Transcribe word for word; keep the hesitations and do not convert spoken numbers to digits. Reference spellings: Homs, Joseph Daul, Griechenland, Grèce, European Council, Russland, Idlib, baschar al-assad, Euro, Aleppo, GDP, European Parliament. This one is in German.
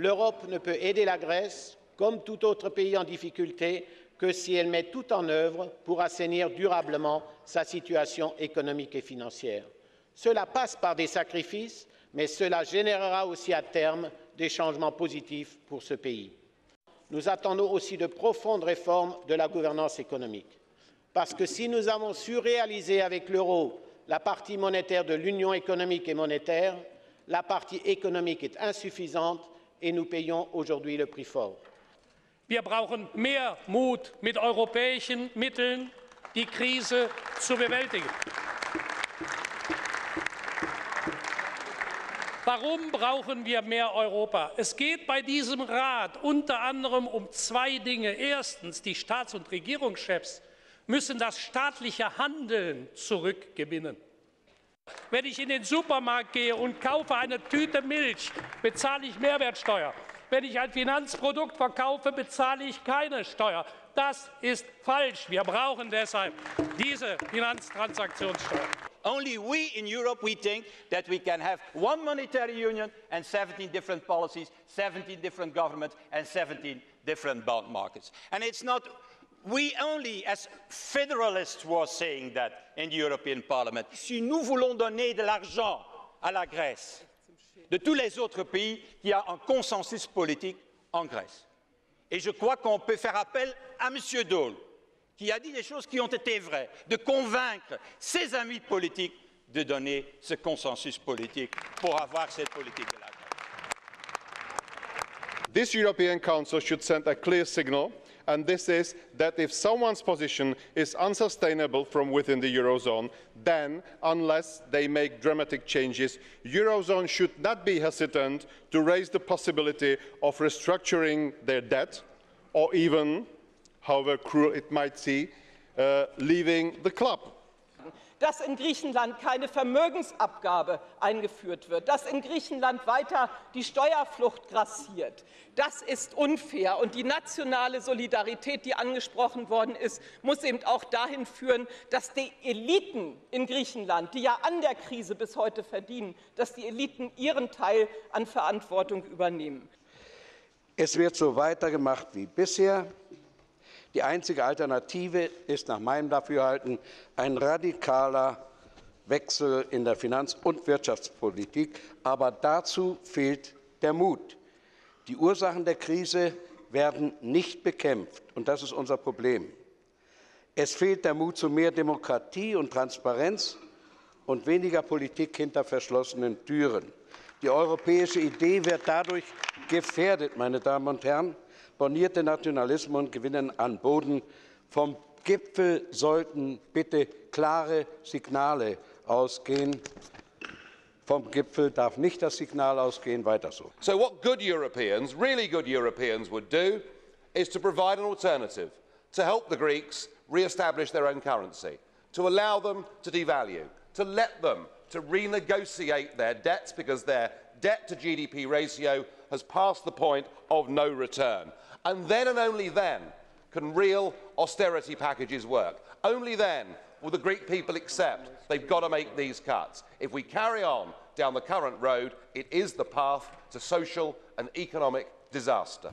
l'Europe ne peut aider la Grèce, comme tout autre pays en difficulté, que si elle met tout en œuvre pour assainir durablement sa situation économique et financière. Cela passe par des sacrifices, mais cela générera aussi à terme des changements positifs pour ce pays. Nous attendons aussi de profondes réformes de la gouvernance économique. Parce que si nous avons su réaliser avec l'euro la partie monétaire de l'union économique et monétaire, la partie économique est insuffisante et nous payons aujourd'hui le prix fort. Wir brauchen mehr Mut, mit europäischen Mitteln die Krise zu bewältigen. Warum brauchen wir mehr Europa? Es geht bei diesem Rat unter anderem um zwei Dinge. Erstens, die Staats- und Regierungschefs müssen das staatliche Handeln zurückgewinnen. Wenn ich in den Supermarkt gehe und kaufe eine Tüte Milch, bezahle ich Mehrwertsteuer. Wenn ich ein Finanzprodukt verkaufe, bezahle ich keine Steuer. Das ist falsch. Wir brauchen deshalb diese Finanztransaktionssteuer. Only we in Europe, we think that we can have one monetary union and seventeen different policies, seventeen different governments and seventeen different bond markets. And it's not we only, as federalists were saying that in the European Parliament. Si nous voulons donner de l'argent à la Grèce, de tous les autres pays, il y a un consensus politique en Grèce. Et je crois qu'on peut faire appel à M. Daul, qui a dit des choses qui ont été vraies, de convaincre ses amis politiques de donner ce consensus politique pour avoir cette politique de la Grèce. This European Council should send a clear signal, and this is that if someone's position is unsustainable from within the Eurozone, then, unless they make dramatic changes, Eurozone should not be hesitant to raise the possibility of restructuring their debt, or even, however cruel it might seem, uh, leaving the club. Dass in Griechenland keine Vermögensabgabe eingeführt wird, dass in Griechenland weiter die Steuerflucht grassiert. Das ist unfair. Und die nationale Solidarität, die angesprochen worden ist, muss eben auch dahin führen, dass die Eliten in Griechenland, die ja an der Krise bis heute verdienen, dass die Eliten ihren Teil an Verantwortung übernehmen. Es wird so weitergemacht wie bisher. Die einzige Alternative ist nach meinem Dafürhalten ein radikaler Wechsel in der Finanz- und Wirtschaftspolitik. Aber dazu fehlt der Mut. Die Ursachen der Krise werden nicht bekämpft, und das ist unser Problem. Es fehlt der Mut zu mehr Demokratie und Transparenz und weniger Politik hinter verschlossenen Türen. Die europäische Idee wird dadurch gefährdet, meine Damen und Herren. Bornierte Nationalismen gewinnen an Boden. Vom Gipfel sollten bitte klare Signale ausgehen. Vom Gipfel darf nicht das Signal ausgehen, weiter so. So what good Europeans, really good Europeans would do is to provide an alternative, to help the Greeks re-establish their own currency, to allow them to devalue, to let them to renegotiate their debts because their debt to G D P ratio has passed the point of no return. And then and only then can real austerity packages work. Only then will the Greek people accept they've got to make these cuts. If we carry on down the current road, it is the path to social and economic disaster.